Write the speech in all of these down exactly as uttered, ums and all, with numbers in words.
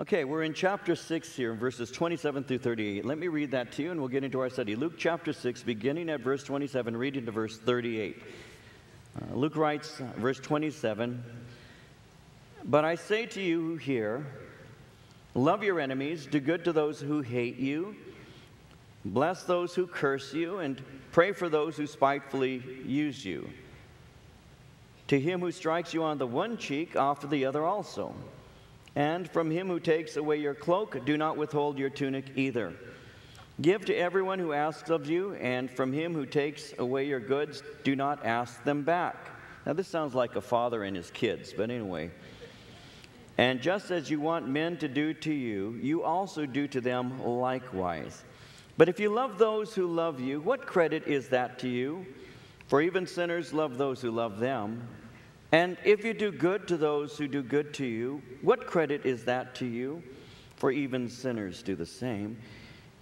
Okay, we're in chapter six here, verses twenty-seven through thirty-eight. Let me read that to you, and we'll get into our study. Luke chapter six, beginning at verse twenty-seven, reading to verse thirty-eight. Uh, Luke writes, uh, verse twenty-seven, "But I say to you who hear, love your enemies, do good to those who hate you, bless those who curse you, and pray for those who spitefully use you. To him who strikes you on the one cheek, offer the other also. And from him who takes away your cloak, do not withhold your tunic either. Give to everyone who asks of you, and from him who takes away your goods, do not ask them back." Now, this sounds like a father and his kids, but anyway. "And just as you want men to do to you, you also do to them likewise. But if you love those who love you, what credit is that to you? For even sinners love those who love them. And if you do good to those who do good to you, what credit is that to you? For even sinners do the same.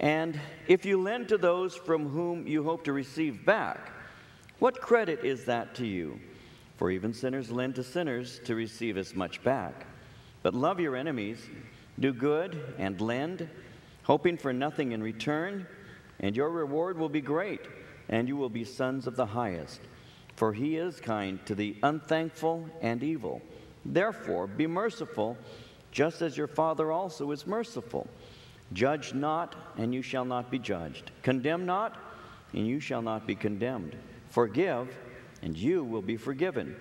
And if you lend to those from whom you hope to receive back, what credit is that to you? For even sinners lend to sinners to receive as much back. But love your enemies, do good and lend, hoping for nothing in return, and your reward will be great, and you will be sons of the highest. For he is kind to the unthankful and evil. Therefore, be merciful, just as your Father also is merciful. Judge not, and you shall not be judged. Condemn not, and you shall not be condemned. Forgive, and you will be forgiven.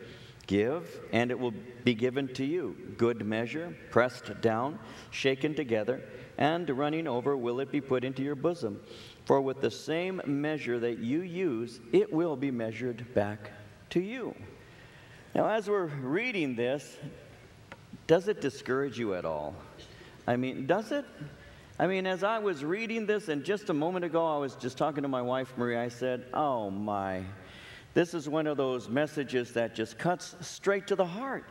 Give, and it will be given to you. Good measure, pressed down, shaken together, and running over will it be put into your bosom. For with the same measure that you use, it will be measured back to you." Now, as we're reading this, does it discourage you at all? I mean, does it? I mean, as I was reading this, and just a moment ago, I was just talking to my wife, Marie, I said, oh my, this is one of those messages that just cuts straight to the heart.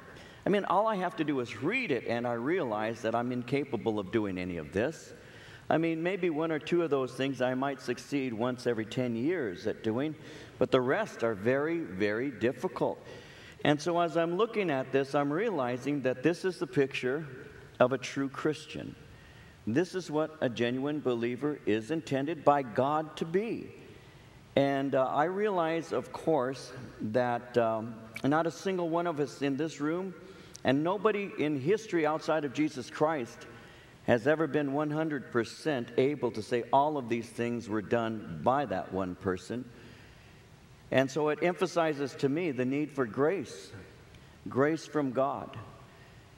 I mean, all I have to do is read it, and I realize that I'm incapable of doing any of this. I mean, maybe one or two of those things I might succeed once every ten years at doing, but the rest are very, very difficult. And so as I'm looking at this, I'm realizing that this is the picture of a true Christian. This is what a genuine believer is intended by God to be. And uh, I realize, of course, that um, not a single one of us in this room, and nobody in history outside of Jesus Christ, has ever been one hundred percent able to say all of these things were done by that one person. And so it emphasizes to me the need for grace, grace from God.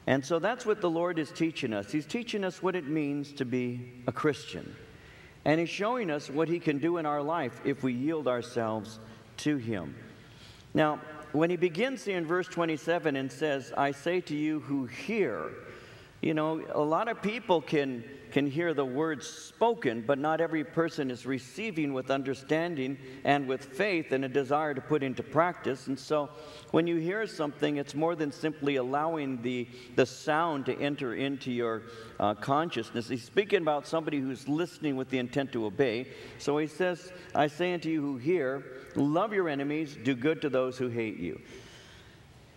And so that's what the Lord is teaching us. He's teaching us what it means to be a Christian. And he's showing us what he can do in our life if we yield ourselves to him. Now, when he begins here in verse twenty-seven and says, "I say to you who hear," you know, a lot of people can, can hear the words spoken, but not every person is receiving with understanding and with faith and a desire to put into practice. And so when you hear something, it's more than simply allowing the, the sound to enter into your uh, consciousness. He's speaking about somebody who's listening with the intent to obey. So he says, "I say unto you who hear, love your enemies, do good to those who hate you."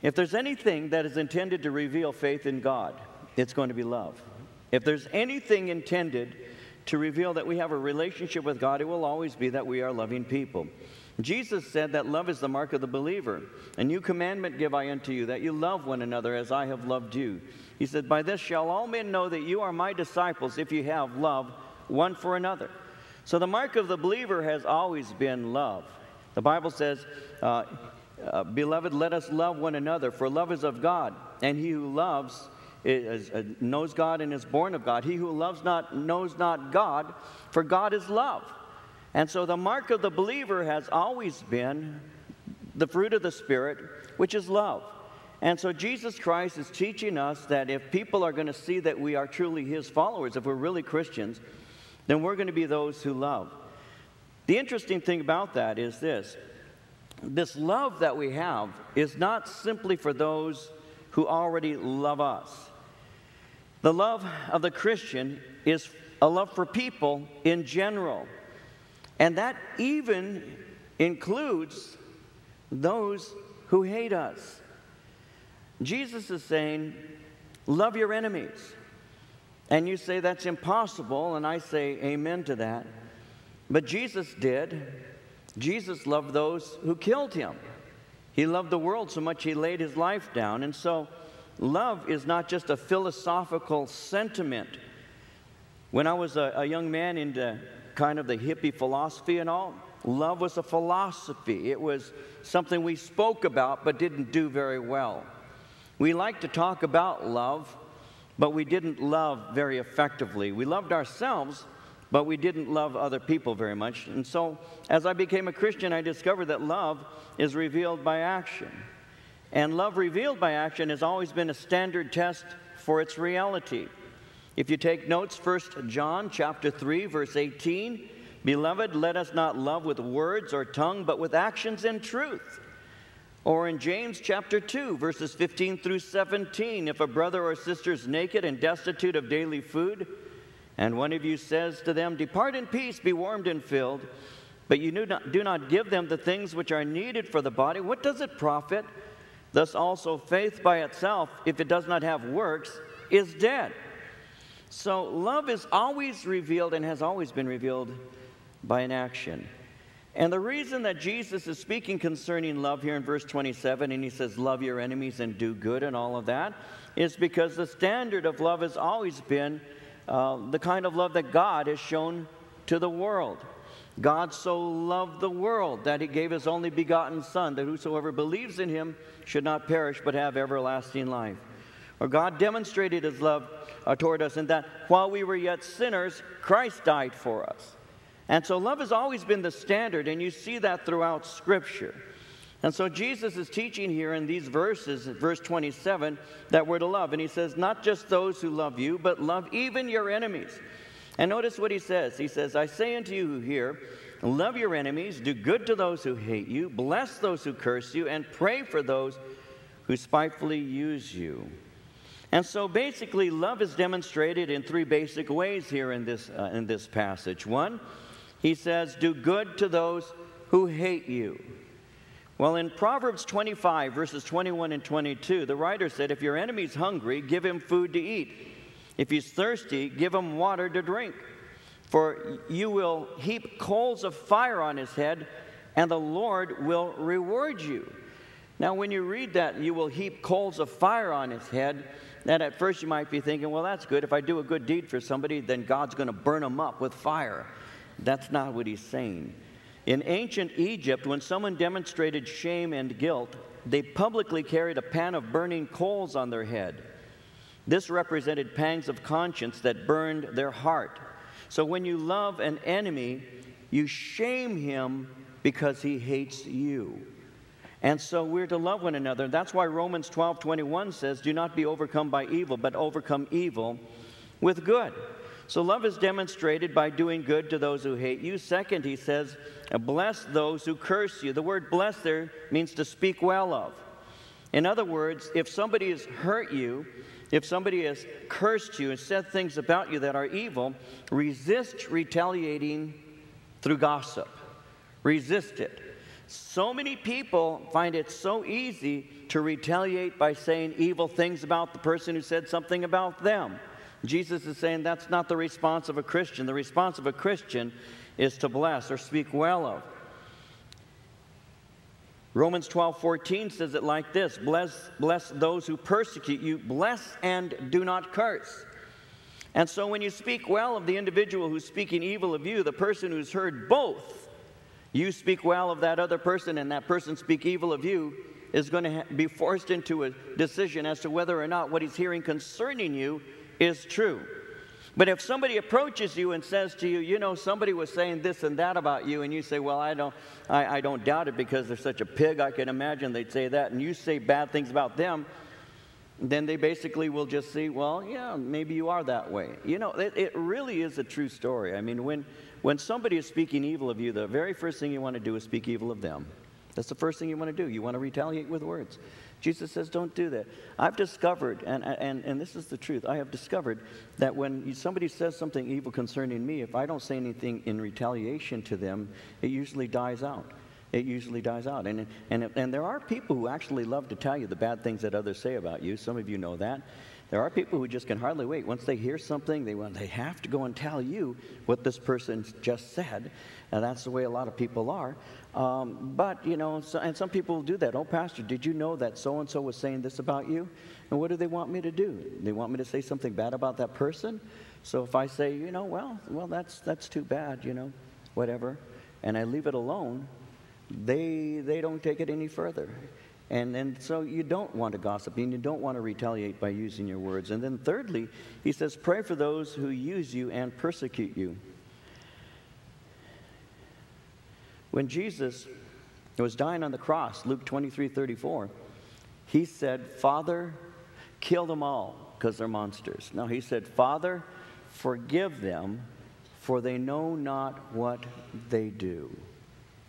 If there's anything that is intended to reveal faith in God, it's going to be love. If there's anything intended to reveal that we have a relationship with God, it will always be that we are loving people. Jesus said that love is the mark of the believer. "A new commandment give I unto you, that you love one another as I have loved you." He said, "By this shall all men know that you are my disciples, if you have love one for another." So the mark of the believer has always been love. The Bible says, uh, uh, "Beloved, let us love one another, for love is of God, and he who loves Is, uh, knows God and is born of God. He who loves not knows not God, for God is love." And so the mark of the believer has always been the fruit of the Spirit, which is love. And so Jesus Christ is teaching us that if people are going to see that we are truly his followers, if we're really Christians, then we're going to be those who love. The interesting thing about that is this. This love that we have is not simply for those who already love us. The love of the Christian is a love for people in general. And that even includes those who hate us. Jesus is saying, love your enemies. And you say that's impossible, and I say amen to that. But Jesus did. Jesus loved those who killed him. He loved the world so much he laid his life down. And so love is not just a philosophical sentiment. When I was a, a young man into kind of the hippie philosophy and all, love was a philosophy. It was something we spoke about but didn't do very well. We liked to talk about love, but we didn't love very effectively. We loved ourselves, but we didn't love other people very much. And so, as I became a Christian, I discovered that love is revealed by action. And love revealed by action has always been a standard test for its reality. If you take notes, First John chapter three, verse eighteen, "Beloved, let us not love with words or tongue, but with actions and truth." Or in James chapter two, verses fifteen through seventeen, "If a brother or sister is naked and destitute of daily food, and one of you says to them, 'Depart in peace, be warmed and filled,' but you do not, do not give them the things which are needed for the body, what does it profit? Thus also faith by itself, if it does not have works, is dead." So love is always revealed and has always been revealed by an action. And the reason that Jesus is speaking concerning love here in verse twenty-seven, and he says, "Love your enemies and do good," and all of that, is because the standard of love has always been uh, the kind of love that God has shown to the world. God so loved the world that he gave his only begotten Son, that whosoever believes in him should not perish but have everlasting life. Or God demonstrated his love uh, toward us in that while we were yet sinners, Christ died for us. And so love has always been the standard, and you see that throughout Scripture. And so Jesus is teaching here in these verses, verse twenty-seven, that we're to love. And he says, not just those who love you, but love even your enemies. And notice what he says. He says, "I say unto you who hear, love your enemies, do good to those who hate you, bless those who curse you, and pray for those who spitefully use you." And so basically, love is demonstrated in three basic ways here in this, uh, in this passage. One, he says, do good to those who hate you. Well, in Proverbs twenty-five, verses twenty-one and twenty-two, the writer said, "If your enemy's hungry, give him food to eat. If he's thirsty, give him water to drink. For you will heap coals of fire on his head, and the Lord will reward you." Now, when you read that, "you will heap coals of fire on his head," then at first you might be thinking, well, that's good. If I do a good deed for somebody, then God's going to burn them up with fire. That's not what he's saying. In ancient Egypt, when someone demonstrated shame and guilt, they publicly carried a pan of burning coals on their head. This represented pangs of conscience that burned their heart. So when you love an enemy, you shame him because he hates you. And so we're to love one another. That's why Romans twelve twenty-one says, "Do not be overcome by evil, but overcome evil with good." So love is demonstrated by doing good to those who hate you. Second, he says, bless those who curse you. The word bless there means to speak well of. In other words, if somebody has hurt you, if somebody has cursed you and said things about you that are evil, resist retaliating through gossip. Resist it. So many people find it so easy to retaliate by saying evil things about the person who said something about them. Jesus is saying that's not the response of a Christian. The response of a Christian is to bless or speak well of. Romans twelve fourteen says it like this, bless, bless those who persecute you, bless and do not curse. And so when you speak well of the individual who's speaking evil of you, the person who's heard both, you speak well of that other person and that person speak evil of you, is going to be forced into a decision as to whether or not what he's hearing concerning you is true. But if somebody approaches you and says to you, you know, somebody was saying this and that about you, and you say, well, I don't, I, I don't doubt it because they're such a pig, I can imagine they'd say that, and you say bad things about them, then they basically will just see, well, yeah, maybe you are that way. You know, it, it really is a true story. I mean, when, when somebody is speaking evil of you, the very first thing you want to do is speak evil of them. That's the first thing you want to do. You want to retaliate with words. Jesus says, don't do that. I've discovered, and, and, and this is the truth, I have discovered that when somebody says something evil concerning me, if I don't say anything in retaliation to them, it usually dies out. It usually dies out. And, and, and there are people who actually love to tell you the bad things that others say about you. Some of you know that. There are people who just can hardly wait. Once they hear something, they want, they have to go and tell you what this person just said, and that's the way a lot of people are. Um, but, you know, so, and some people will do that. Oh, Pastor, did you know that so-and-so was saying this about you? And what do they want me to do? They want me to say something bad about that person? So if I say, you know, well, well, that's, that's too bad, you know, whatever, and I leave it alone, they, they don't take it any further. And, and so you don't want to gossip, and you don't want to retaliate by using your words. And then thirdly, he says, pray for those who use you and persecute you. When Jesus was dying on the cross, Luke twenty-three thirty-four, he said, Father, kill them all, because they're monsters. No, he said, Father, forgive them, for they know not what they do.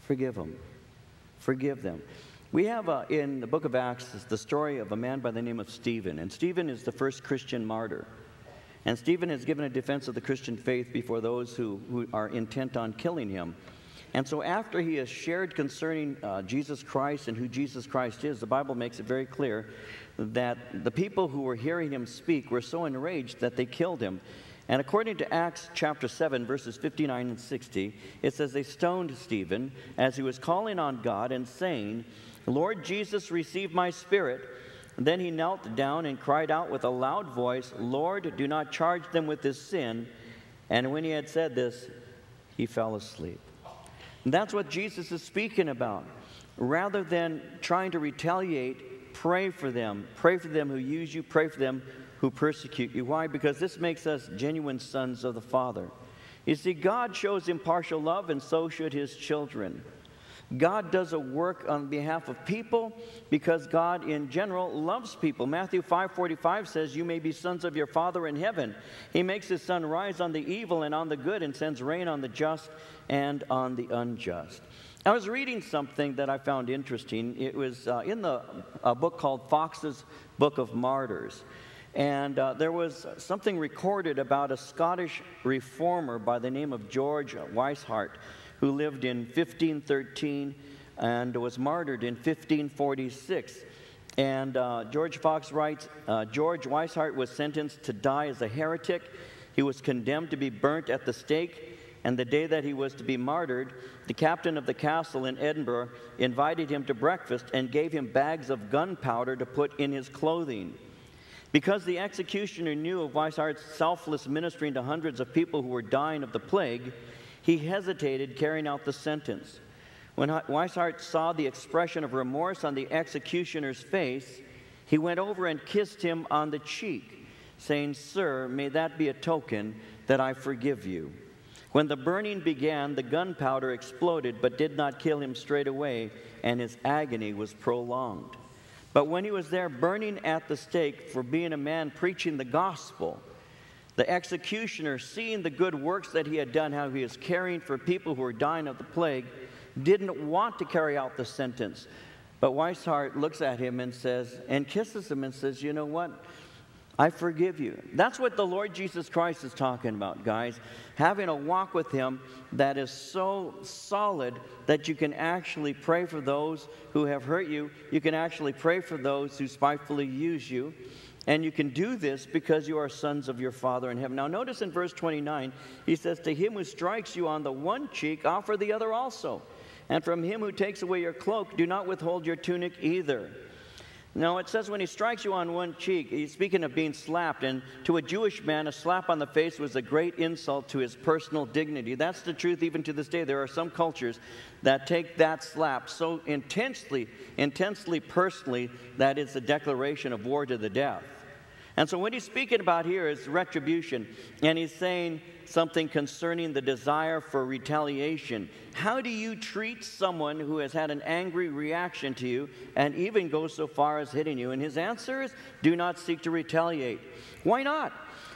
Forgive them. Forgive them. We have uh, in the book of Acts the story of a man by the name of Stephen. And Stephen is the first Christian martyr. And Stephen has given a defense of the Christian faith before those who, who are intent on killing him. And so after he has shared concerning uh, Jesus Christ and who Jesus Christ is, the Bible makes it very clear that the people who were hearing him speak were so enraged that they killed him. And according to Acts chapter seven, verses fifty-nine and sixty, it says they stoned Stephen as he was calling on God and saying, Lord Jesus, receive my spirit. And then he knelt down and cried out with a loud voice, Lord, do not charge them with this sin. And when he had said this, he fell asleep. And that's what Jesus is speaking about. Rather than trying to retaliate, pray for them. Pray for them who use you. Pray for them who persecute you. Why? Because this makes us genuine sons of the Father. You see, God shows impartial love, and so should his children. God does a work on behalf of people because God, in general, loves people. Matthew five forty-five says, you may be sons of your Father in heaven. He makes his sun rise on the evil and on the good and sends rain on the just and on the unjust. I was reading something that I found interesting. It was uh, in the, a book called Foxe's Book of Martyrs. And uh, there was something recorded about a Scottish reformer by the name of George Wishart, who lived in fifteen thirteen and was martyred in fifteen forty-six. And uh, George Fox writes, uh, George Wishart was sentenced to die as a heretic. He was condemned to be burnt at the stake. And the day that he was to be martyred, the captain of the castle in Edinburgh invited him to breakfast and gave him bags of gunpowder to put in his clothing. Because the executioner knew of Wishart's selfless ministering to hundreds of people who were dying of the plague, he hesitated carrying out the sentence. When Wishart saw the expression of remorse on the executioner's face, he went over and kissed him on the cheek, saying, Sir, may that be a token that I forgive you. When the burning began, the gunpowder exploded but did not kill him straight away, and his agony was prolonged. But when he was there burning at the stake for being a man preaching the gospel, the executioner, seeing the good works that he had done, how he was caring for people who were dying of the plague, didn't want to carry out the sentence. But Wishart looks at him and says, and kisses him and says, you know what? I forgive you. That's what the Lord Jesus Christ is talking about, guys. Having a walk with him that is so solid that you can actually pray for those who have hurt you. You can actually pray for those who spitefully use you. And you can do this because you are sons of your Father in heaven. Now notice in verse twenty-nine, he says, to him who strikes you on the one cheek, offer the other also. And from him who takes away your cloak, do not withhold your tunic either. Now it says when he strikes you on one cheek, he's speaking of being slapped. And to a Jewish man, a slap on the face was a great insult to his personal dignity. That's the truth even to this day. There are some cultures that take that slap so intensely, intensely personally, that it's a declaration of war to the death. And so what he's speaking about here is retribution. And he's saying something concerning the desire for retaliation. How do you treat someone who has had an angry reaction to you and even goes so far as hitting you? And his answer is, do not seek to retaliate. Why not?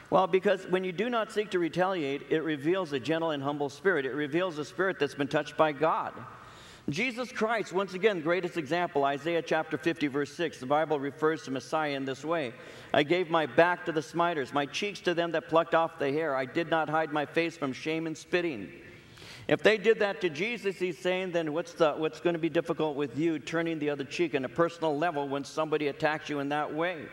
Well, because when you do not seek to retaliate, it reveals a gentle and humble spirit. It reveals a spirit that's been touched by God. Jesus Christ, once again, greatest example, Isaiah chapter fifty, verse six. The Bible refers to Messiah in this way. I gave my back to the smiters, my cheeks to them that plucked off the hair. I did not hide my face from shame and spitting. If they did that to Jesus, he's saying, then what's, the, what's going to be difficult with you turning the other cheek on a personal level when somebody attacks you in that way?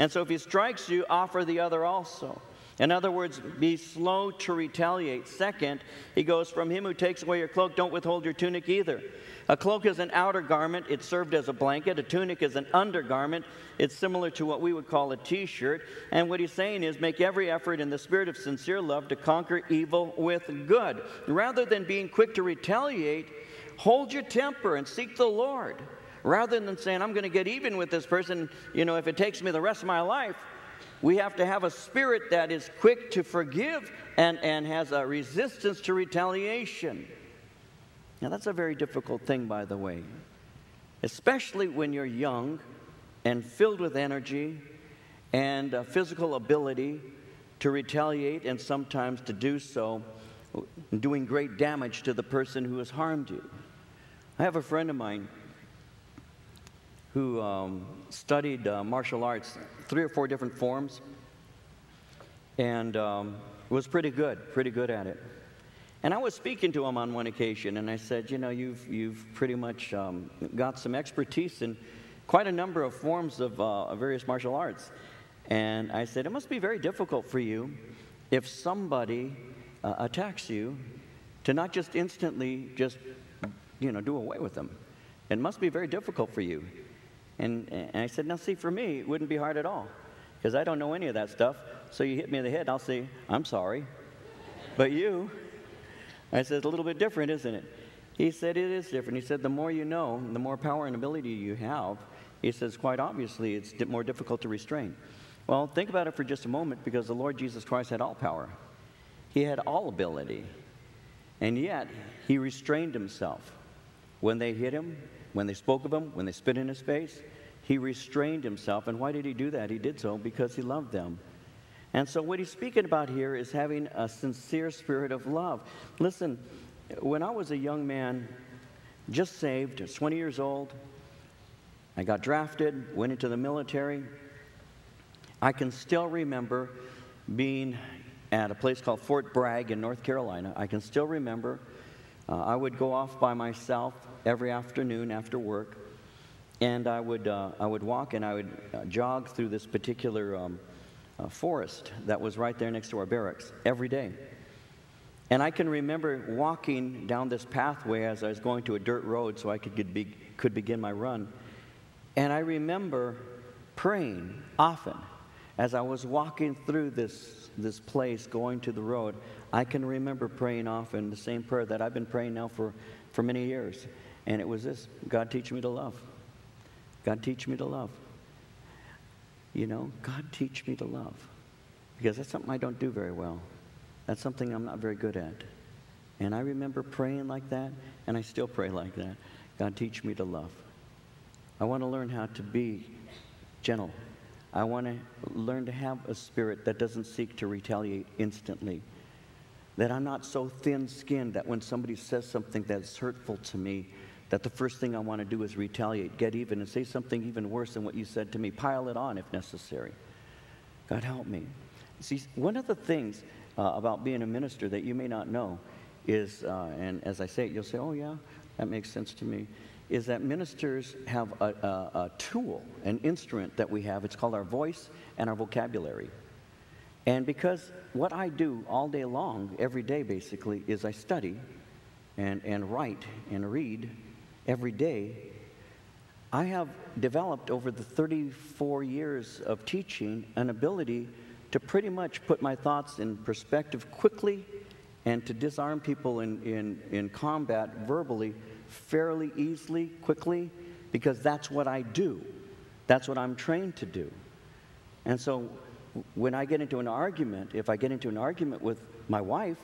And so if he strikes you, offer the other also. In other words, be slow to retaliate. Second, he goes, from him who takes away your cloak, don't withhold your tunic either. A cloak is an outer garment. It served as a blanket. A tunic is an undergarment. It's similar to what we would call a T-shirt. And what he's saying is, make every effort in the spirit of sincere love to conquer evil with good. Rather than being quick to retaliate, hold your temper and seek the Lord. Rather than saying, I'm going to get even with this person, you know, if it takes me the rest of my life, we have to have a spirit that is quick to forgive and, and has a resistance to retaliation. Now, that's a very difficult thing, by the way, especially when you're young and filled with energy and a physical ability to retaliate and sometimes to do so, doing great damage to the person who has harmed you. I have a friend of mine who um, studied uh, martial arts, three or four different forms, and um, was pretty good, pretty good at it. And I was speaking to him on one occasion, and I said, you know, you've, you've pretty much um, got some expertise in quite a number of forms of uh, various martial arts. And I said, it must be very difficult for you if somebody uh, attacks you to not just instantly just, you know, do away with them. It must be very difficult for you. And, and I said, now see, for me, it wouldn't be hard at all, because I don't know any of that stuff. So you hit me in the head, I'll say, I'm sorry. But you, I said, it's a little bit different, isn't it? He said, it is different. He said, the more you know, the more power and ability you have. He says, quite obviously, it's more difficult to restrain. Well, think about it for just a moment, because the Lord Jesus Christ had all power. He had all ability. And yet, he restrained himself. When they hit him, when they spoke of him, when they spit in his face, he restrained himself. And why did he do that? He did so because he loved them. And so what he's speaking about here is having a sincere spirit of love. Listen, when I was a young man, just saved, twenty years old, I got drafted, went into the military. I can still remember being at a place called Fort Bragg in North Carolina. I can still remember uh, I would go off by myself every afternoon after work, and I would, uh, I would walk and I would uh, jog through this particular um, uh, forest that was right there next to our barracks every day. And I can remember walking down this pathway as I was going to a dirt road so I could, get be could begin my run. And I remember praying often as I was walking through this, this place going to the road. I can remember praying often the same prayer that I've been praying now for, for many years. And it was this: God, teach me to love. God, teach me to love. You know, God, teach me to love. Because that's something I don't do very well. That's something I'm not very good at. And I remember praying like that, and I still pray like that. God, teach me to love. I want to learn how to be gentle. I want to learn to have a spirit that doesn't seek to retaliate instantly. That I'm not so thin-skinned that when somebody says something that's hurtful to me, that the first thing I want to do is retaliate, get even, and say something even worse than what you said to me. Pile it on if necessary. God, help me. See, one of the things uh, about being a minister that you may not know is, uh, and as I say it, you'll say, oh yeah, that makes sense to me, is that ministers have a, a, a tool, an instrument that we have. It's called our voice and our vocabulary. And because what I do all day long, every day basically, is I study and, and write and read every day, I have developed over the thirty-four years of teaching an ability to pretty much put my thoughts in perspective quickly and to disarm people in, in, in combat verbally fairly easily, quickly, because that's what I do. That's what I'm trained to do. And so when I get into an argument, if I get into an argument with my wife,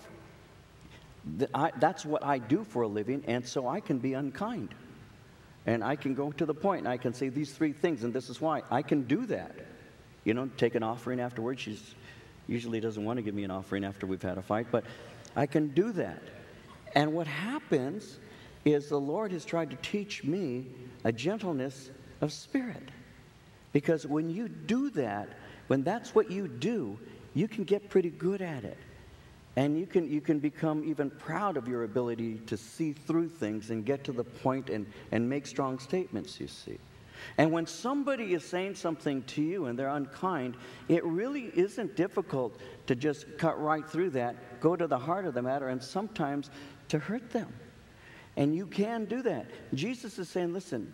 th I, that's what I do for a living, and so I can be unkind. And I can go to the point, and I can say these three things, and this is why. I can do that. You know, take an offering afterwards. She usually doesn't want to give me an offering after we've had a fight, but I can do that. And what happens is the Lord has tried to teach me a gentleness of spirit. Because when you do that, when that's what you do, you can get pretty good at it. And you can, you can become even proud of your ability to see through things and get to the point and, and make strong statements, you see. And when somebody is saying something to you and they're unkind, it really isn't difficult to just cut right through that, go to the heart of the matter, and sometimes to hurt them. And you can do that. Jesus is saying, listen,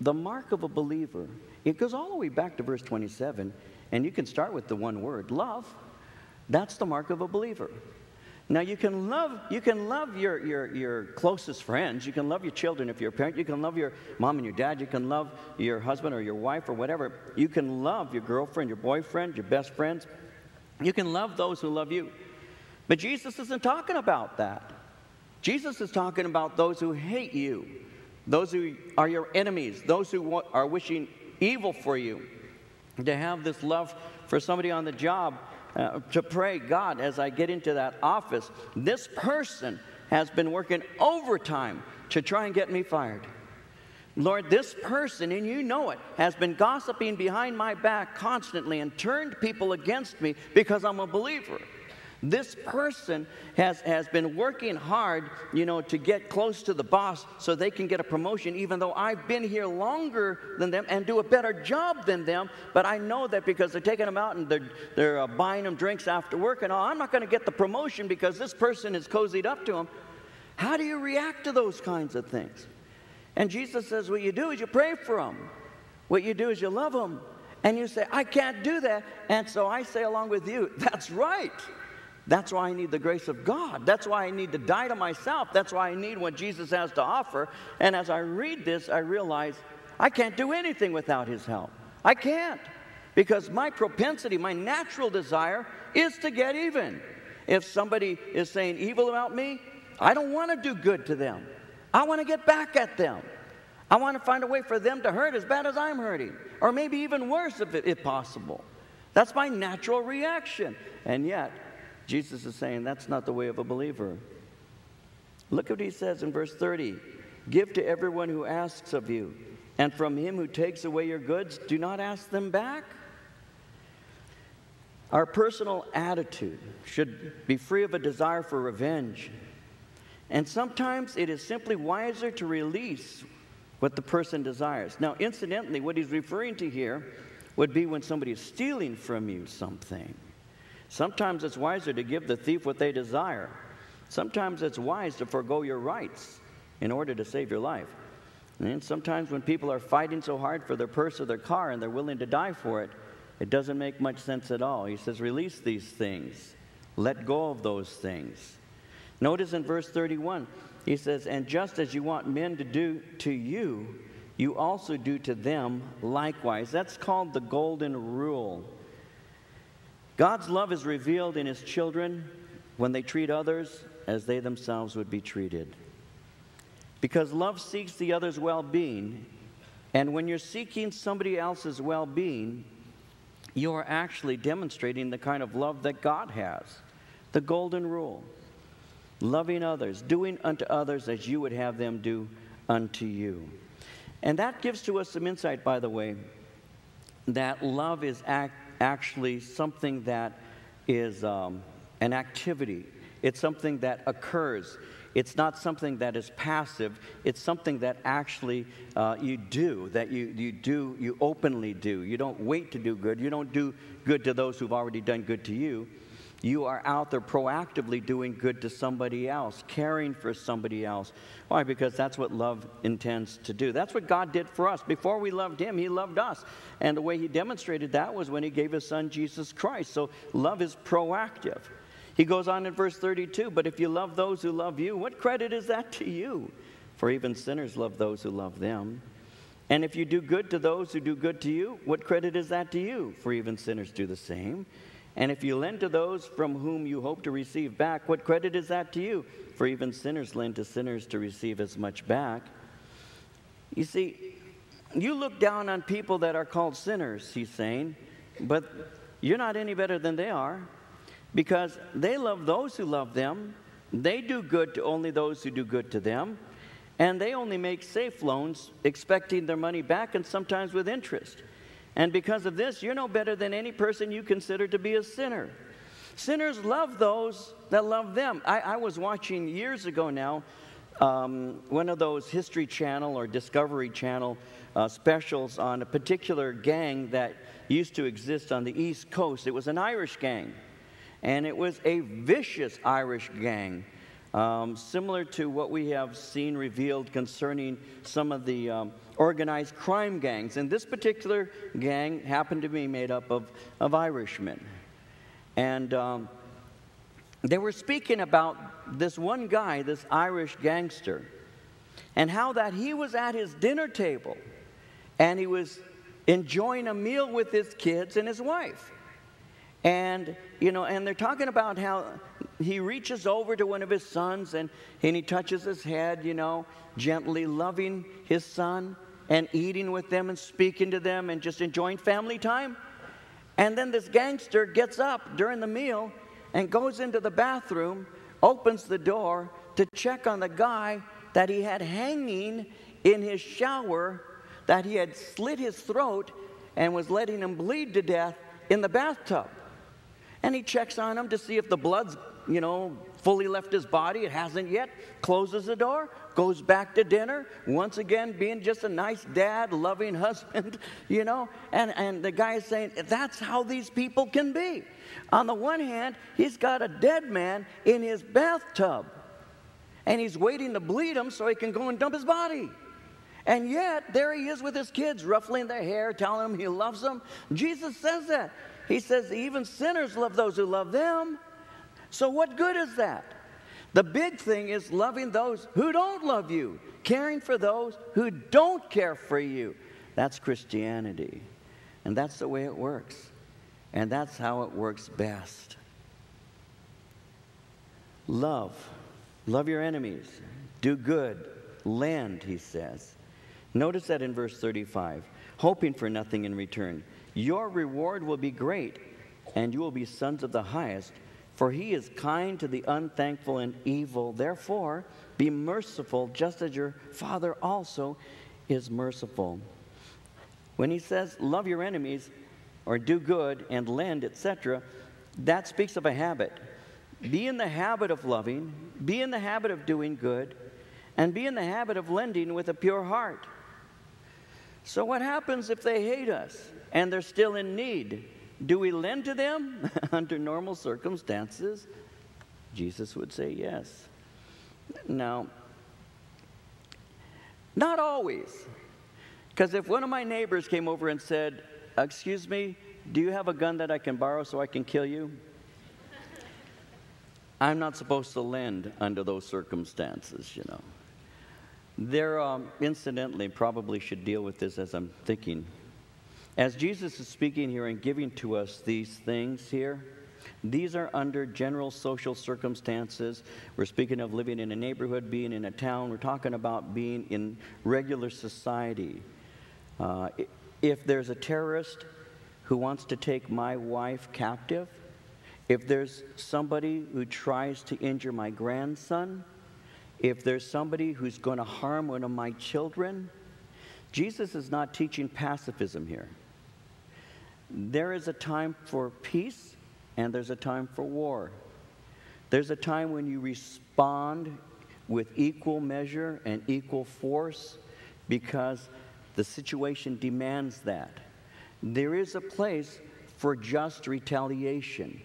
the mark of a believer, it goes all the way back to verse twenty-seven, and you can start with the one word, love. That's the mark of a believer. Now, you can love, you can love your, your, your closest friends. You can love your children if you're a parent. You can love your mom and your dad. You can love your husband or your wife or whatever. You can love your girlfriend, your boyfriend, your best friends. You can love those who love you. But Jesus isn't talking about that. Jesus is talking about those who hate you, those who are your enemies, those who are wishing evil for you. To have this love for somebody on the job, Uh, to pray, God, as I get into that office, this person has been working overtime to try and get me fired. Lord, this person, and you know it, has been gossiping behind my back constantly and turned people against me because I'm a believer. This person has, has been working hard, you know, to get close to the boss so they can get a promotion, even though I've been here longer than them and do a better job than them. But I know that because they're taking them out and they're, they're uh, buying them drinks after work and all, I'm not going to get the promotion because this person is cozied up to them. How do you react to those kinds of things? And Jesus says, what you do is you pray for them. What you do is you love them. And you say, I can't do that. And so I say along with you, that's right. That's why I need the grace of God. That's why I need to die to myself. That's why I need what Jesus has to offer. And as I read this, I realize I can't do anything without his help. I can't, because my propensity, my natural desire is to get even. If somebody is saying evil about me, I don't want to do good to them. I want to get back at them. I want to find a way for them to hurt as bad as I'm hurting, or maybe even worse if, if possible. That's my natural reaction. And yet, Jesus is saying that's not the way of a believer. Look at what he says in verse thirty. Give to everyone who asks of you, and from him who takes away your goods, do not ask them back. Our personal attitude should be free of a desire for revenge. And sometimes it is simply wiser to release what the person desires. Now, incidentally, what he's referring to here would be when somebody is stealing from you something. Sometimes it's wiser to give the thief what they desire. Sometimes it's wise to forego your rights in order to save your life. And sometimes when people are fighting so hard for their purse or their car and they're willing to die for it, it doesn't make much sense at all. He says, release these things. Let go of those things. Notice in verse thirty-one, he says, and just as you want men to do to you, you also do to them likewise. That's called the golden rule. God's love is revealed in his children when they treat others as they themselves would be treated. Because love seeks the other's well-being, and when you're seeking somebody else's well-being, you're actually demonstrating the kind of love that God has. The golden rule. Loving others, doing unto others as you would have them do unto you. And that gives to us some insight, by the way, that love is act. actually something that is um, an activity. It's something that occurs. It's not something that is passive. It's something that actually uh, you do, that you, you do, you openly do. You don't wait to do good. You don't do good to those who've already done good to you. You are out there proactively doing good to somebody else, caring for somebody else. Why? Because that's what love intends to do. That's what God did for us. Before we loved him, he loved us. And the way he demonstrated that was when he gave his son, Jesus Christ. So love is proactive. He goes on in verse thirty-two, but if you love those who love you, what credit is that to you? For even sinners love those who love them. And if you do good to those who do good to you, what credit is that to you? For even sinners do the same. And if you lend to those from whom you hope to receive back, what credit is that to you? For even sinners lend to sinners to receive as much back. You see, you look down on people that are called sinners, he's saying, but you're not any better than they are, because they love those who love them. They do good to only those who do good to them. And they only make safe loans, expecting their money back, and sometimes with interest. And because of this, you're no better than any person you consider to be a sinner. Sinners love those that love them. I, I was watching years ago now um, one of those History Channel or Discovery Channel uh, specials on a particular gang that used to exist on the East Coast. It was an Irish gang, and it was a vicious Irish gang, um, similar to what we have seen revealed concerning some of the um, organized crime gangs. And this particular gang happened to be made up of, of Irishmen. And um, they were speaking about this one guy, this Irish gangster, and how that he was at his dinner table, and he was enjoying a meal with his kids and his wife. And, you know, and they're talking about how he reaches over to one of his sons, and, and he touches his head, you know, gently loving his son and eating with them and speaking to them and just enjoying family time. And then this gangster gets up during the meal and goes into the bathroom, opens the door to check on the guy that he had hanging in his shower, that he had slit his throat and was letting him bleed to death in the bathtub. And he checks on him to see if the blood's, you know, fully left his body. It hasn't yet. Closes the door, goes back to dinner, once again being just a nice dad, loving husband, you know. And, and the guy is saying, that's how these people can be. On the one hand, he's got a dead man in his bathtub, and he's waiting to bleed him so he can go and dump his body. And yet, there he is with his kids, ruffling their hair, telling them he loves them. Jesus says that. He says, even sinners love those who love them. So what good is that? The big thing is loving those who don't love you, caring for those who don't care for you. That's Christianity. And that's the way it works. And that's how it works best. Love. Love your enemies. Do good. Lend, he says. Notice that in verse thirty-five, hoping for nothing in return. Your reward will be great, and you will be sons of the highest, for he is kind to the unthankful and evil. Therefore, be merciful, just as your Father also is merciful. When he says, love your enemies, or do good, and lend, et cetera, that speaks of a habit. Be in the habit of loving, be in the habit of doing good, and be in the habit of lending with a pure heart. So what happens if they hate us and they're still in need? Do we lend to them? Under normal circumstances, Jesus would say yes. Now, not always. Because if one of my neighbors came over and said, excuse me, do you have a gun that I can borrow so I can kill you? I'm not supposed to lend under those circumstances, you know. There, um, incidentally, probably should deal with this as I'm thinking. As Jesus is speaking here and giving to us these things here, these are under general social circumstances. We're speaking of living in a neighborhood, being in a town. We're talking about being in regular society. Uh, if there's a terrorist who wants to take my wife captive, if there's somebody who tries to injure my grandson, if there's somebody who's going to harm one of my children, Jesus is not teaching pacifism here. There is a time for peace, and there's a time for war. There's a time when you respond with equal measure and equal force because the situation demands that. There is a place for just retaliation.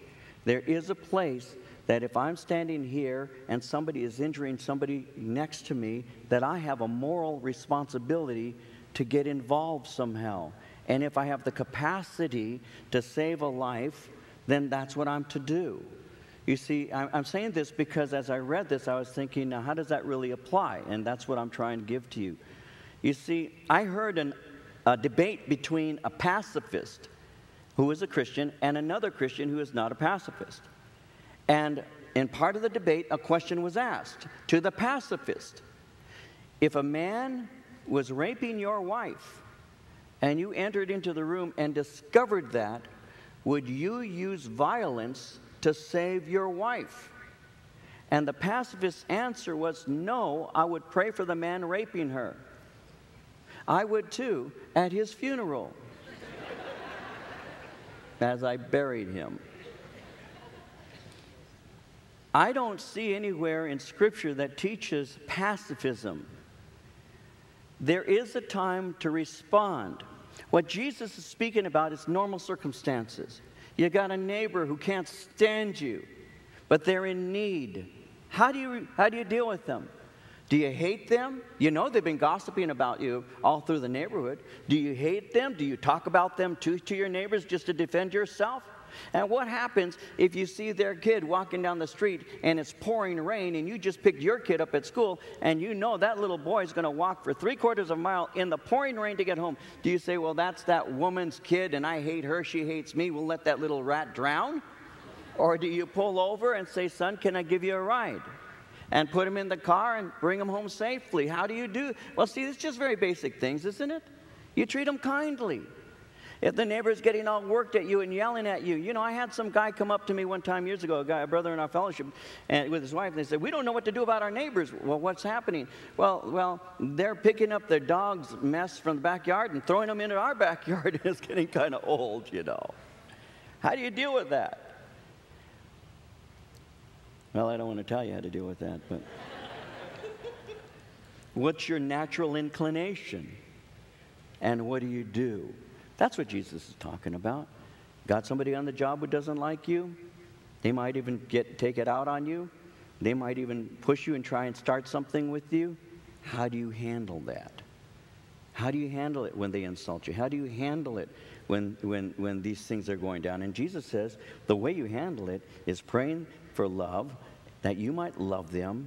There is a place that if I'm standing here and somebody is injuring somebody next to me, that I have a moral responsibility to get involved somehow. And if I have the capacity to save a life, then that's what I'm to do. You see, I'm saying this because as I read this, I was thinking, now how does that really apply? And that's what I'm trying to give to you. You see, I heard an, a debate between a pacifist who is a Christian, and another Christian who is not a pacifist. And in part of the debate, a question was asked to the pacifist. If a man was raping your wife, and you entered into the room and discovered that, would you use violence to save your wife? And the pacifist's answer was, no, I would pray for the man raping her. I would too, at his funeral, as I buried him. I don't see anywhere in Scripture that teaches pacifism. There is a time to respond. What Jesus is speaking about is normal circumstances. You got a neighbor who can't stand you, but they're in need. How do you, how do you deal with them? Do you hate them? You know they've been gossiping about you all through the neighborhood. Do you hate them? Do you talk about them to, to your neighbors just to defend yourself? And what happens if you see their kid walking down the street and it's pouring rain and you just picked your kid up at school and you know that little boy is going to walk for three quarters of a mile in the pouring rain to get home? Do you say, well, that's that woman's kid and I hate her, she hates me, we'll let that little rat drown? Or do you pull over and say, son, can I give you a ride? And put him in the car and bring him home safely. How do you do? Well, see, it's just very basic things, isn't it? You treat them kindly. If the neighbor's getting all worked at you and yelling at you. You know, I had some guy come up to me one time years ago, a guy, a brother in our fellowship, and with his wife, and they said, we don't know what to do about our neighbors. Well, what's happening? Well, well, they're picking up their dog's mess from the backyard and throwing them into our backyard. It's getting kind of old, you know. How do you deal with that? Well, I don't want to tell you how to deal with that, but what's your natural inclination? And what do you do? That's what Jesus is talking about. Got somebody on the job who doesn't like you. They might even get, take it out on you. They might even push you and try and start something with you. How do you handle that? How do you handle it when they insult you? How do you handle it when, when, when these things are going down? And Jesus says the way you handle it is praying for love, that you might love them,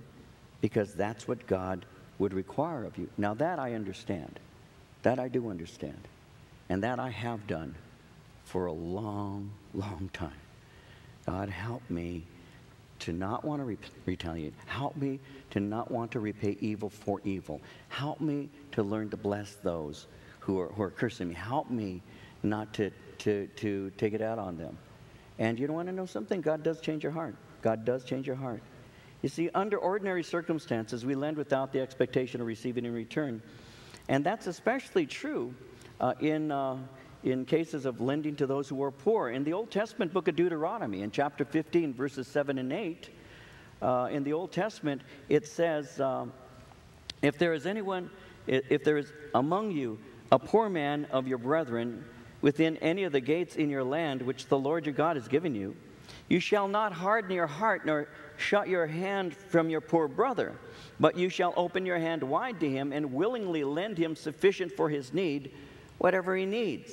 because that's what God would require of you. Now that I understand. That I do understand. And that I have done for a long, long time. God, help me to not want to re retaliate. Help me to not want to repay evil for evil. Help me to learn to bless those who are, who are cursing me. Help me not to, to, to take it out on them. And you don't want to know something? God does change your heart. God does change your heart. You see, under ordinary circumstances, we lend without the expectation of receiving in return. And that's especially true Uh, in, uh, in cases of lending to those who are poor. In the Old Testament book of Deuteronomy, in chapter fifteen, verses seven and eight, uh, in the Old Testament, it says, um, if there is anyone, if there is among you a poor man of your brethren within any of the gates in your land, which the Lord your God has given you, you shall not harden your heart nor shut your hand from your poor brother, but you shall open your hand wide to him and willingly lend him sufficient for his need, whatever he needs.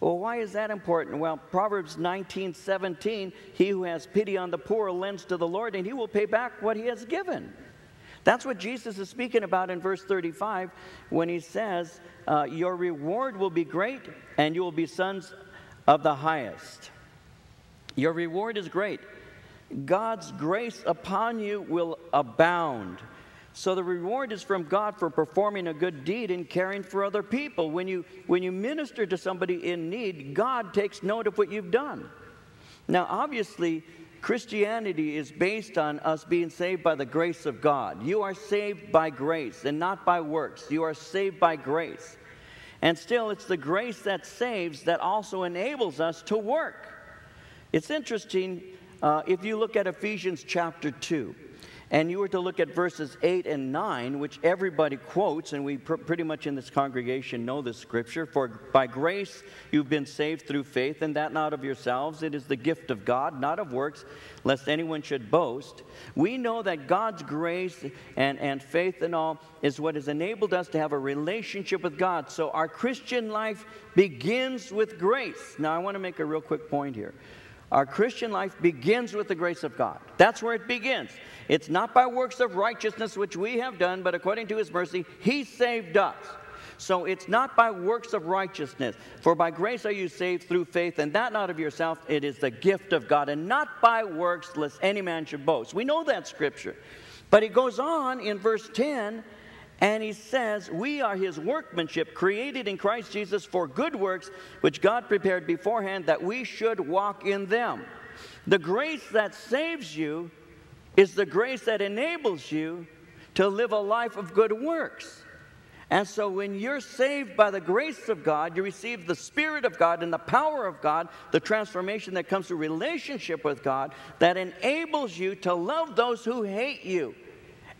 Well, why is that important? Well, Proverbs nineteen seventeen, he who has pity on the poor lends to the Lord, and he will pay back what he has given. That's what Jesus is speaking about in verse thirty-five when he says, uh, your reward will be great, and you will be sons of the highest. Your reward is great. God's grace upon you will abound. So the reward is from God for performing a good deed and caring for other people. When you, when you minister to somebody in need, God takes note of what you've done. Now, obviously, Christianity is based on us being saved by the grace of God. You are saved by grace and not by works. You are saved by grace. And still, it's the grace that saves that also enables us to work. It's interesting, uh, if you look at Ephesians chapter two. And you were to look at verses eight and nine, which everybody quotes, and we pr pretty much in this congregation know this scripture. For by grace you've been saved through faith, and that not of yourselves. It is the gift of God, not of works, lest anyone should boast. We know that God's grace and, and faith and all is what has enabled us to have a relationship with God. So our Christian life begins with grace. Now I want to make a real quick point here. Our Christian life begins with the grace of God. That's where it begins. It's not by works of righteousness which we have done, but according to his mercy, he saved us. So it's not by works of righteousness. For by grace are you saved through faith, and that not of yourself. It is the gift of God, and not by works, lest any man should boast. We know that scripture. But he goes on in verse ten, and he says, we are his workmanship, created in Christ Jesus for good works, which God prepared beforehand that we should walk in them. The grace that saves you is the grace that enables you to live a life of good works. And so when you're saved by the grace of God, you receive the Spirit of God and the power of God, the transformation that comes through relationship with God, that enables you to love those who hate you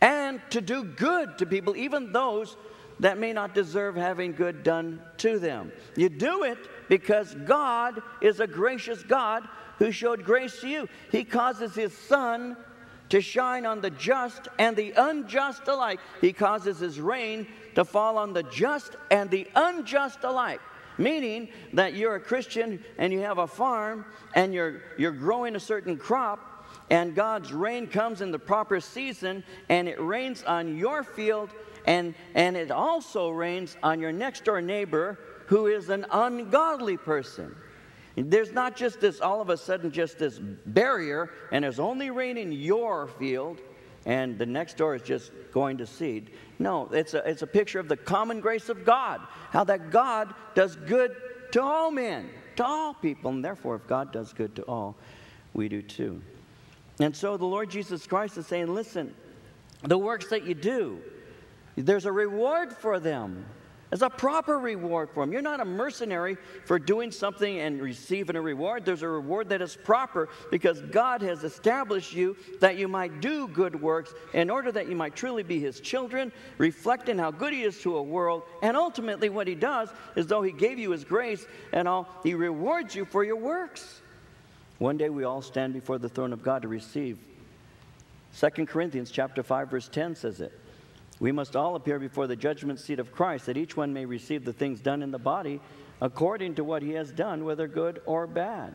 and to do good to people, even those that may not deserve having good done to them. You do it because God is a gracious God who showed grace to you. He causes His Son to shine on the just and the unjust alike. He causes His rain to fall on the just and the unjust alike. Meaning that you're a Christian and you have a farm and you're, you're growing a certain crop, and God's rain comes in the proper season and it rains on your field, and, and it also rains on your next door neighbor who is an ungodly person. There's not just this, all of a sudden, just this barrier, and there's only rain in your field, and the next door is just going to seed. No, it's a, it's a picture of the common grace of God, how that God does good to all men, to all people, and therefore if God does good to all, we do too. And so the Lord Jesus Christ is saying, listen, the works that you do, there's a reward for them. There's a proper reward for them. You're not a mercenary for doing something and receiving a reward. There's a reward that is proper because God has established you that you might do good works in order that you might truly be His children, reflecting how good He is to a world. And ultimately what He does is, though He gave you His grace and all, He rewards you for your works. One day we all stand before the throne of God to receive. Second Corinthians chapter five verse ten says it. We must all appear before the judgment seat of Christ, that each one may receive the things done in the body according to what he has done, whether good or bad.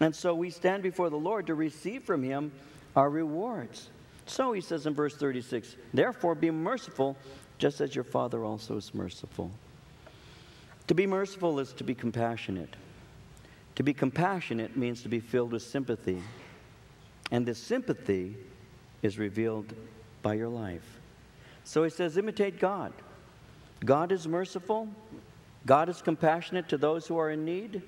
And so we stand before the Lord to receive from Him our rewards. So He says in verse thirty-six, therefore be merciful, just as your Father also is merciful. To be merciful is to be compassionate. To be compassionate means to be filled with sympathy. And this sympathy is revealed by your life. So He says, imitate God. God is merciful. God is compassionate to those who are in need,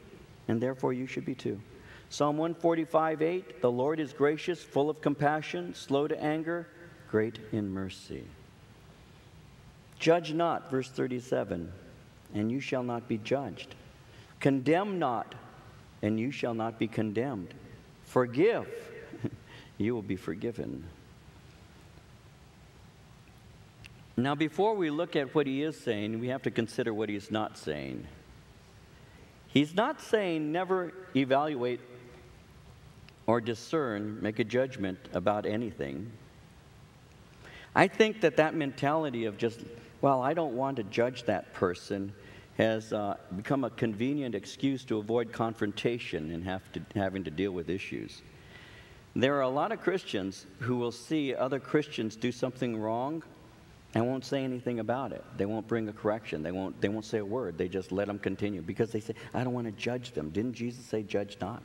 and therefore you should be too. Psalm one forty-five, eight, the Lord is gracious, full of compassion, slow to anger, great in mercy. Judge not, verse thirty-seven, and you shall not be judged. Condemn not, and you shall not be condemned. Forgive, you will be forgiven. Now, before we look at what He is saying, we have to consider what He's not saying. He's not saying never evaluate or discern, make a judgment about anything. I think that that mentality of just, well, I don't want to judge that person, has uh, become a convenient excuse to avoid confrontation and have to, having to deal with issues. There are a lot of Christians who will see other Christians do something wrong and won't say anything about it. They won't bring a correction. They won't, they won't say a word. They just let them continue because they say, I don't want to judge them. Didn't Jesus say, judge not?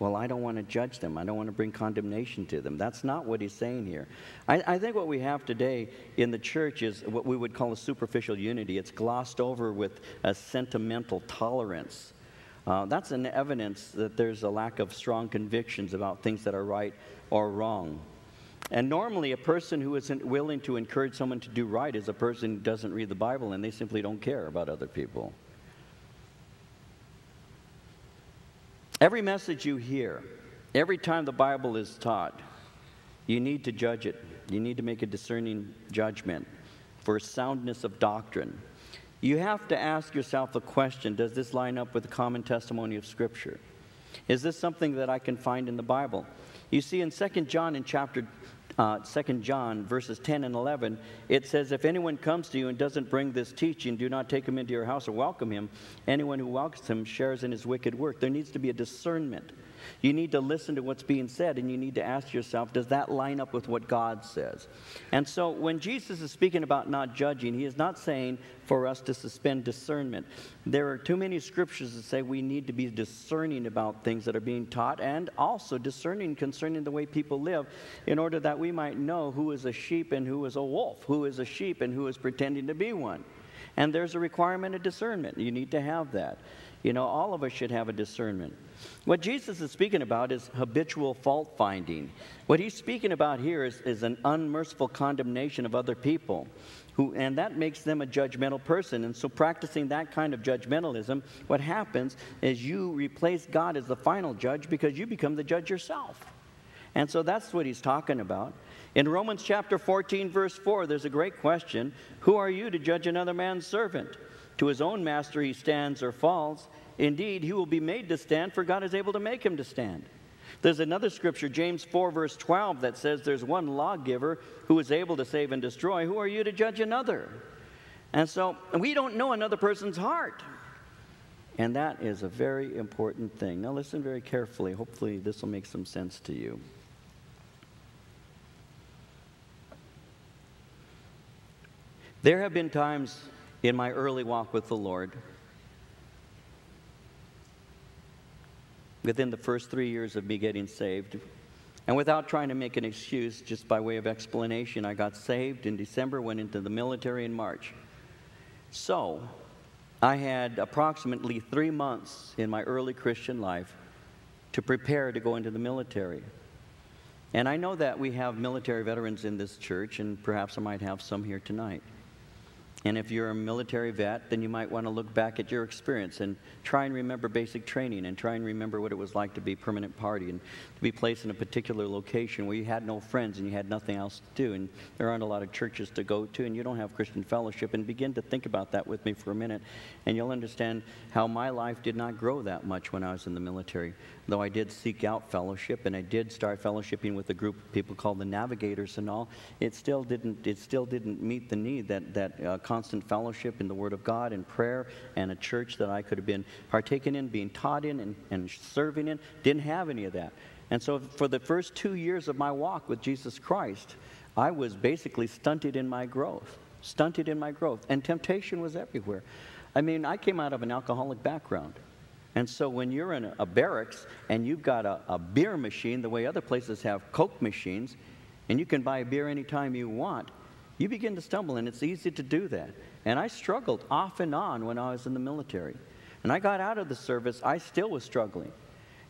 Well, I don't want to judge them. I don't want to bring condemnation to them. That's not what He's saying here. I, I think what we have today in the church is what we would call a superficial unity. It's glossed over with a sentimental tolerance. Uh, that's an evidence that there's a lack of strong convictions about things that are right or wrong. And normally a person who isn't willing to encourage someone to do right is a person who doesn't read the Bible, and they simply don't care about other people. Every message you hear, every time the Bible is taught, you need to judge it. You need to make a discerning judgment for soundness of doctrine. You have to ask yourself the question, does this line up with the common testimony of Scripture? Is this something that I can find in the Bible? You see, in Second John, in chapter uh, Second John, verses ten and eleven, it says, if anyone comes to you and doesn't bring this teaching, do not take him into your house or welcome him. Anyone who welcomes him shares in his wicked work. There needs to be a discernment. You need to listen to what's being said, and you need to ask yourself, does that line up with what God says? And so when Jesus is speaking about not judging, He is not saying for us to suspend discernment. There are too many scriptures that say we need to be discerning about things that are being taught, and also discerning concerning the way people live, in order that we might know who is a sheep and who is a wolf, who is a sheep and who is pretending to be one. And there's a requirement of discernment. You need to have that. You know, all of us should have a discernment. What Jesus is speaking about is habitual fault finding. What He's speaking about here is, is an unmerciful condemnation of other people. who, and that makes them a judgmental person. And so practicing that kind of judgmentalism, what happens is you replace God as the final judge because you become the judge yourself. And so that's what he's talking about. In Romans chapter fourteen, verse four, there's a great question. Who are you to judge another man's servant? To his own master he stands or falls. Indeed, he will be made to stand, for God is able to make him to stand. There's another scripture, James four, verse twelve, that says there's one lawgiver who is able to save and destroy. Who are you to judge another? And so we don't know another person's heart. And that is a very important thing. Now listen very carefully. Hopefully this will make some sense to you. There have been times in my early walk with the Lord, within the first three years of me getting saved, and without trying to make an excuse, just by way of explanation, I got saved in December, went into the military in March. So I had approximately three months in my early Christian life to prepare to go into the military. And I know that we have military veterans in this church, and perhaps I might have some here tonight. And if you're a military vet, then you might want to look back at your experience and try and remember basic training and try and remember what it was like to be permanent party and to be placed in a particular location where you had no friends and you had nothing else to do, and there aren't a lot of churches to go to, and you don't have Christian fellowship. And begin to think about that with me for a minute, and you'll understand how my life did not grow that much when I was in the military. Though I did seek out fellowship, and I did start fellowshipping with a group of people called the Navigators and all, it still didn't, it still didn't meet the need, that, that uh, constant fellowship in the Word of God and prayer and a church that I could have been partaking in, being taught in, and, and serving in. Didn't have any of that. And so for the first two years of my walk with Jesus Christ, I was basically stunted in my growth, stunted in my growth, and temptation was everywhere. I mean, I came out of an alcoholic background. And so when you're in a, a barracks and you've got a, a beer machine the way other places have Coke machines, and you can buy beer anytime you want, you begin to stumble, and it's easy to do that. And I struggled off and on when I was in the military. And I got out of the service, I still was struggling.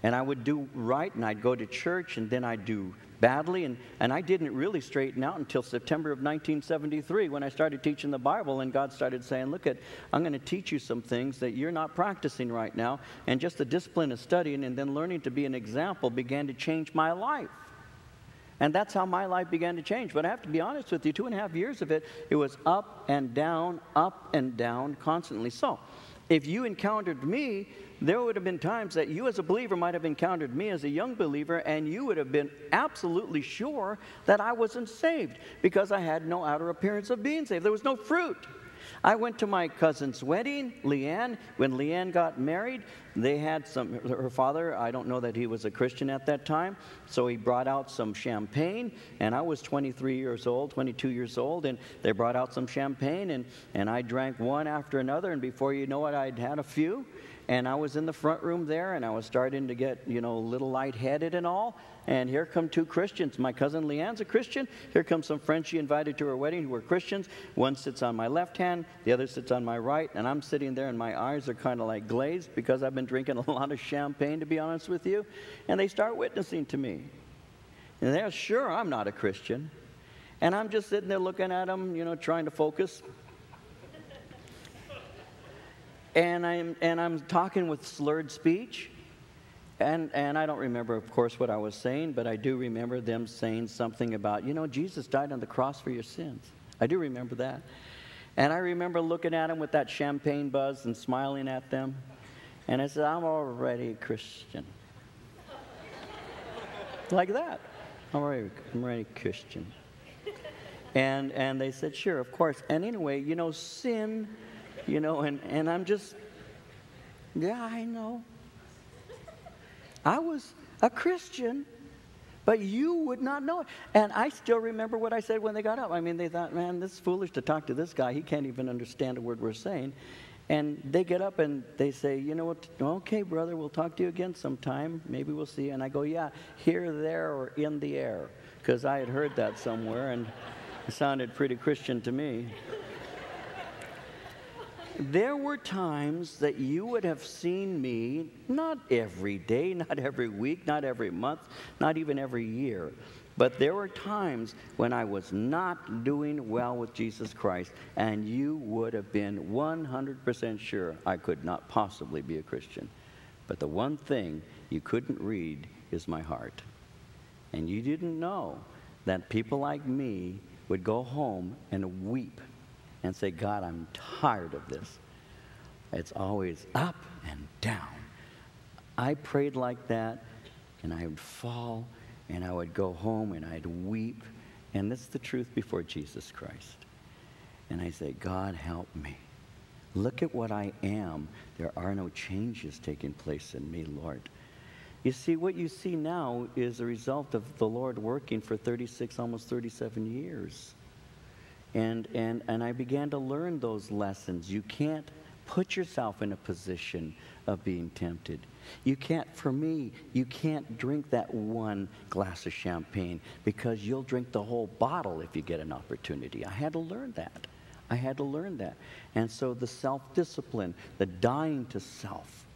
And I would do right, and I'd go to church, and then I'd do badly, and, and I didn't really straighten out until September of nineteen seventy-three when I started teaching the Bible, and God started saying, look, at, I'm going to teach you some things that you're not practicing right now, and just the discipline of studying and then learning to be an example began to change my life. And that's how my life began to change. But I have to be honest with you, two and a half years of it, it was up and down, up and down constantly. So if you encountered me, there would have been times that you as a believer might have encountered me as a young believer, and you would have been absolutely sure that I wasn't saved because I had no outer appearance of being saved. There was no fruit. I went to my cousin's wedding, Leanne. When Leanne got married, they had some, her father, I don't know that he was a Christian at that time, so he brought out some champagne, and I was twenty-three years old, twenty-two years old, and they brought out some champagne, and, and I drank one after another, and before you know it, I'd had a few, and I was in the front room there, and I was starting to get, you know, a little lightheaded and all, and here come two Christians. My cousin Leanne's a Christian. Here comes some friends she invited to her wedding who were Christians. One sits on my left hand, the other sits on my right, and I'm sitting there, and my eyes are kind of like glazed because I've been drinking a lot of champagne, to be honest with you, and they start witnessing to me. And they're sure I'm not a Christian, and I'm just sitting there looking at them, you know, trying to focus. And I'm, and I'm talking with slurred speech, and, and I don't remember, of course, what I was saying, but I do remember them saying something about, you know, Jesus died on the cross for your sins. I do remember that. And I remember looking at them with that champagne buzz and smiling at them, and I said, I'm already a Christian. Like that. I'm already, I'm already a Christian. And, and they said, sure, of course. And anyway, you know, sin... You know, and, and I'm just, yeah, I know. I was a Christian, but you would not know it. And I still remember what I said when they got up. I mean, they thought, man, this is foolish to talk to this guy. He can't even understand a word we're saying. And they get up and they say, you know what, okay, brother, we'll talk to you again sometime. Maybe we'll see you. And I go, yeah, here, there, or in the air, because I had heard that somewhere, and it sounded pretty Christian to me. There were times that you would have seen me, not every day, not every week, not every month, not even every year, But there were times when I was not doing well with Jesus Christ, and you would have been one hundred percent sure I could not possibly be a Christian. But the one thing you couldn't read is my heart. And you didn't know that people like me would go home and weep and say, God, I'm tired of this. It's always up and down. I prayed like that, and I would fall, and I would go home, and I'd weep. And this is the truth before Jesus Christ. And I say, God, help me. Look at what I am. There are no changes taking place in me, Lord. You see, what you see now is a result of the Lord working for thirty-six, almost thirty-seven years. And, and, and I began to learn those lessons. You can't put yourself in a position of being tempted. You can't, for me, you can't drink that one glass of champagne because you'll drink the whole bottle if you get an opportunity. I had to learn that. I had to learn that. And so the self-discipline, the dying to self.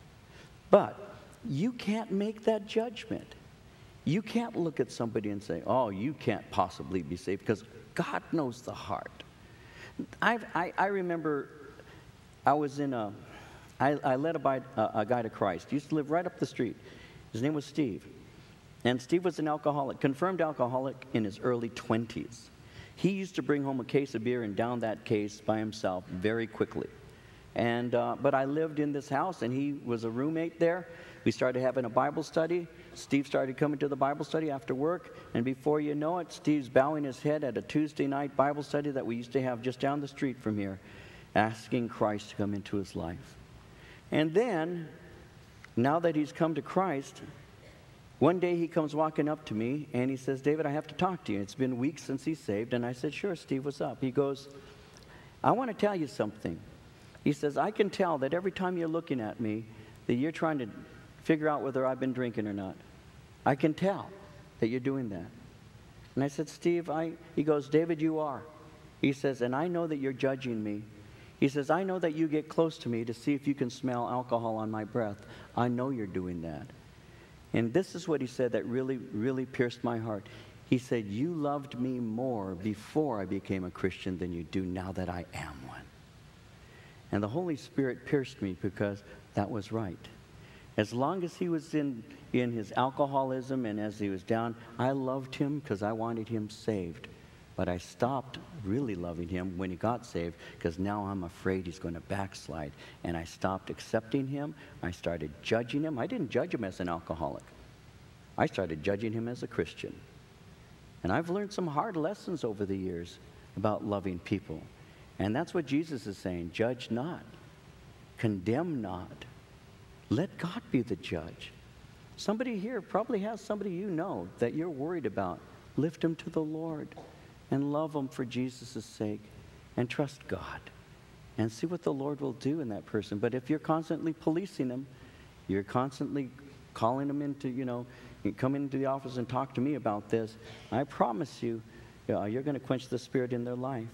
But you can't make that judgment. You can't look at somebody and say, oh, you can't possibly be saved, because God knows the heart. I've, I, I remember I was in a, I, I led a, a, a guy to Christ. He used to live right up the street. His name was Steve. And Steve was an alcoholic, confirmed alcoholic in his early twenties. He used to bring home a case of beer and down that case by himself very quickly. And, uh, but I lived in this house, and he was a roommate there. We started having a Bible study. Steve started coming to the Bible study after work. And before you know it, Steve's bowing his head at a Tuesday night Bible study that we used to have just down the street from here, asking Christ to come into his life. And then, now that he's come to Christ, one day he comes walking up to me and he says, David, I have to talk to you. It's been weeks since he's saved. And I said, sure, Steve, what's up? He goes, I want to tell you something. He says, I can tell that every time you're looking at me that you're trying to figure out whether I've been drinking or not. I can tell that you're doing that. And I said, Steve, I, he goes, David, you are. He says, and I know that you're judging me. He says, I know that you get close to me to see if you can smell alcohol on my breath. I know you're doing that. And this is what he said that really, really pierced my heart. He said, you loved me more before I became a Christian than you do now that I am one. And the Holy Spirit pierced me because that was right. As long as he was in, in his alcoholism and as he was down, I loved him because I wanted him saved. But I stopped really loving him when he got saved because now I'm afraid he's going to backslide. And I stopped accepting him. I started judging him. I didn't judge him as an alcoholic. I started judging him as a Christian. And I've learned some hard lessons over the years about loving people. And that's what Jesus is saying. Judge not. Condemn not. Let God be the judge. Somebody here probably has somebody you know that you're worried about. Lift them to the Lord. And love them for Jesus' sake, and trust God, and see what the Lord will do in that person. But if you're constantly policing them, you're constantly calling them into, you know, come into the office and talk to me about this, I promise you, uh, you're going to quench the Spirit in their life.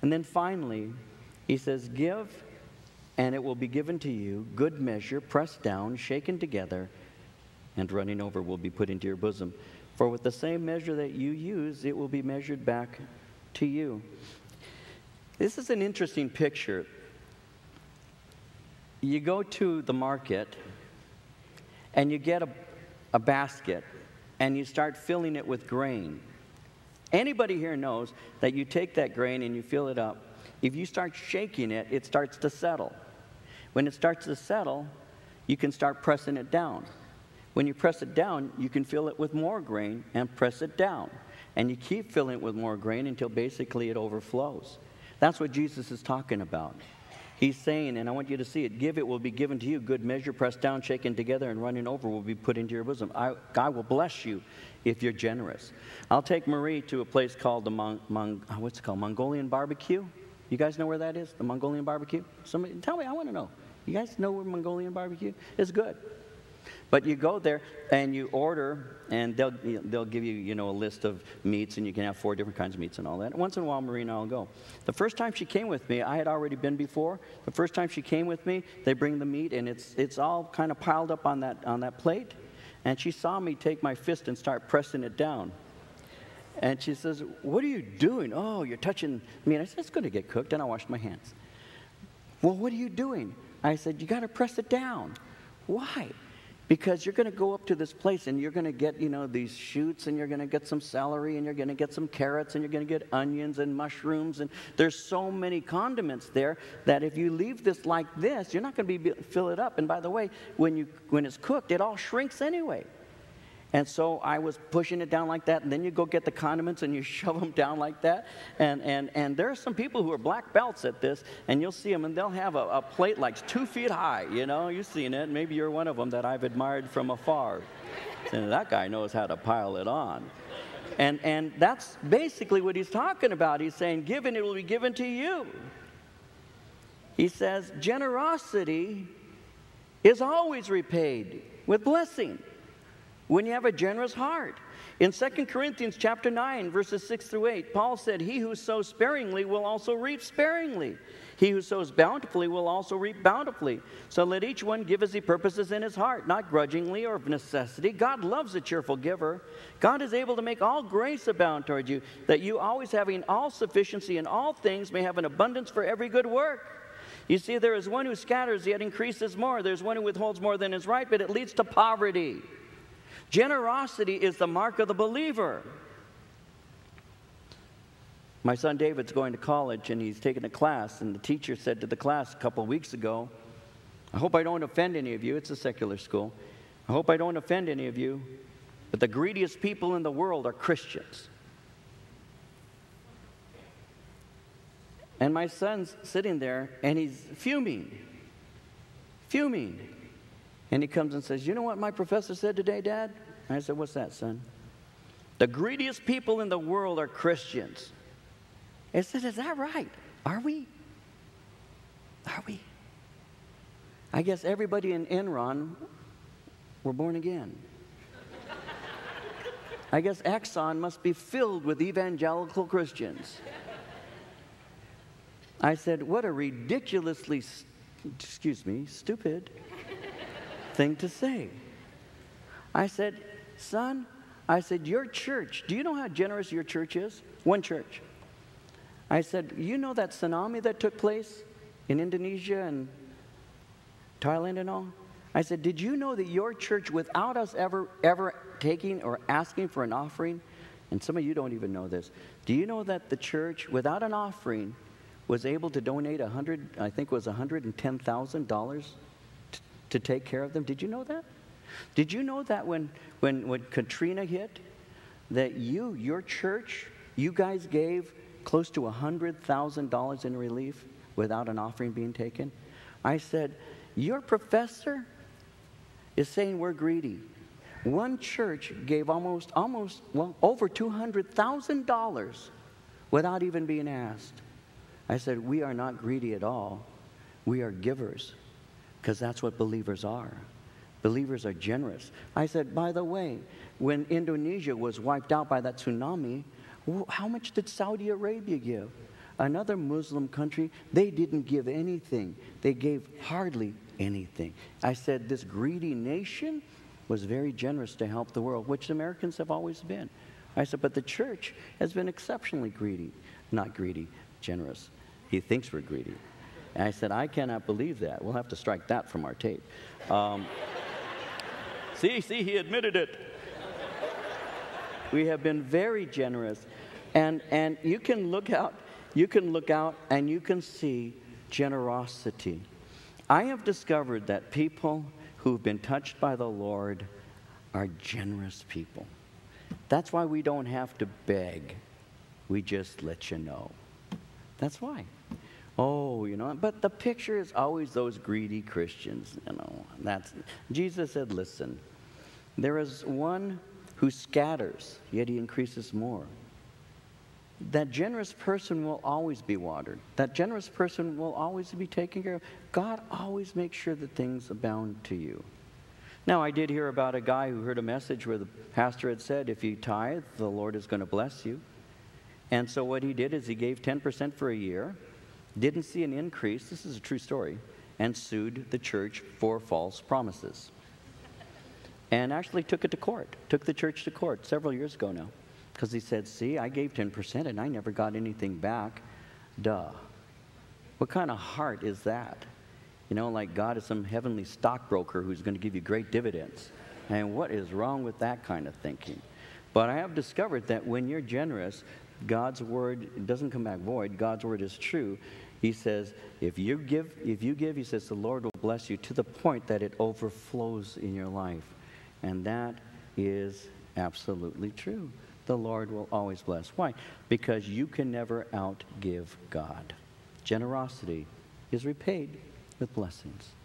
And then finally, he says, give, and it will be given to you, good measure, pressed down, shaken together, and running over will be put into your bosom. For with the same measure that you use, it will be measured back to you. This is an interesting picture. You go to the market, and you get a, a basket, and you start filling it with grain. Anybody here knows that you take that grain and you fill it up. If you start shaking it, it starts to settle. When it starts to settle, you can start pressing it down. When you press it down, you can fill it with more grain and press it down. And you keep filling it with more grain until basically it overflows. That's what Jesus is talking about. He's saying, and I want you to see it, give, it will be given to you. Good measure, pressed down, shaken together, and running over will be put into your bosom. I, God will bless you if you're generous. I'll take Marie to a place called the Mon, Mon, what's it called? Mongolian barbecue. You guys know where that is? The Mongolian barbecue? Somebody, tell me, I want to know. You guys know where Mongolian barbecue is? It's good. But you go there and you order, and they'll, they'll give you, you know, a list of meats, and you can have four different kinds of meats and all that. Once in a while, Marina will go. The first time she came with me, I had already been before. The first time she came with me, they bring the meat, and it's, it's all kind of piled up on that, on that plate. And she saw me take my fist and start pressing it down. And she says, what are you doing? Oh, you're touching me. And I said, it's going to get cooked. And I washed my hands. Well, what are you doing? I said, you got to press it down. Why? Because you're going to go up to this place and you're going to get, you know, these shoots, and you're going to get some celery, and you're going to get some carrots, and you're going to get onions and mushrooms. And there's so many condiments there that if you leave this like this, you're not going to be fill it up. And by the way, when, you, when it's cooked, it all shrinks anyway. And so I was pushing it down like that, and then you go get the condiments and you shove them down like that. And, and, and there are some people who are black belts at this, and you'll see them, and they'll have a, a plate like two feet high. You know, you've seen it. Maybe you're one of them that I've admired from afar. So that guy knows how to pile it on. And, and that's basically what he's talking about. He's saying, give and it will be given to you. He says, generosity is always repaid with blessing. When you have a generous heart. In Second Corinthians chapter nine, verses six through eight, Paul said, he who sows sparingly will also reap sparingly. He who sows bountifully will also reap bountifully. So let each one give as he purposes in his heart, not grudgingly or of necessity. God loves a cheerful giver. God is able to make all grace abound toward you, that you always having all sufficiency in all things may have an abundance for every good work. You see, there is one who scatters, yet increases more. There's one who withholds more than is right, but it leads to poverty. Generosity is the mark of the believer. My son David's going to college, and he's taking a class, and the teacher said to the class a couple of weeks ago, I hope I don't offend any of you. It's a secular school. I hope I don't offend any of you, but the greediest people in the world are Christians. And my son's sitting there, and he's fuming, fuming. And he comes and says, you know what my professor said today, Dad? And I said, what's that, son? The greediest people in the world are Christians. I said, is that right? Are we? Are we? I guess everybody in Enron were born again. I guess Exxon must be filled with evangelical Christians. I said, what a ridiculously, excuse me, stupid thing to say. I said, son, I said, your church, do you know how generous your church is? One church. I said, you know that tsunami that took place in Indonesia and Thailand and all? I said, did you know that your church, without us ever, ever taking or asking for an offering, and some of you don't even know this, do you know that the church, without an offering, was able to donate a hundred, I think it was one hundred ten thousand dollars to take care of them? Did you know that? Did you know that when, when, when Katrina hit, that you, your church, you guys gave close to one hundred thousand dollars in relief without an offering being taken? I said, your professor is saying we're greedy. One church gave almost, almost, well, over two hundred thousand dollars without even being asked. I said, we are not greedy at all. We are givers. Because that's what believers are. Believers are generous. I said, by the way, when Indonesia was wiped out by that tsunami, how much did Saudi Arabia give? Another Muslim country, they didn't give anything. They gave hardly anything. I said, this greedy nation was very generous to help the world, which Americans have always been. I said, but the church has been exceptionally greedy. Not greedy, generous. He thinks we're greedy. And I said, I cannot believe that. We'll have to strike that from our tape. Um, see, see, he admitted it. We have been very generous. And, and you can look out, you can look out and you can see generosity. I have discovered that people who've been touched by the Lord are generous people. That's why we don't have to beg. We just let you know. That's why. Oh, you know, but the picture is always those greedy Christians, you know. That's, Jesus said, listen, there is one who scatters, yet he increases more. That generous person will always be watered. That generous person will always be taken care of. God always makes sure that things abound to you. Now, I did hear about a guy who heard a message where the pastor had said, if you tithe, the Lord is going to bless you. And so what he did is he gave ten percent for a year. Didn't see an increase, this is a true story, and sued the church for false promises. And actually took it to court, took the church to court several years ago now. Because he said, see, I gave ten percent and I never got anything back. Duh. What kind of heart is that? You know, like God is some heavenly stockbroker who's going to give you great dividends. And what is wrong with that kind of thinking? But I have discovered that when you're generous, God's word doesn't come back void. God's word is true. He says, if you give, if you give, he says, the Lord will bless you to the point that it overflows in your life. And that is absolutely true. The Lord will always bless. Why? Because you can never outgive God. Generosity is repaid with blessings.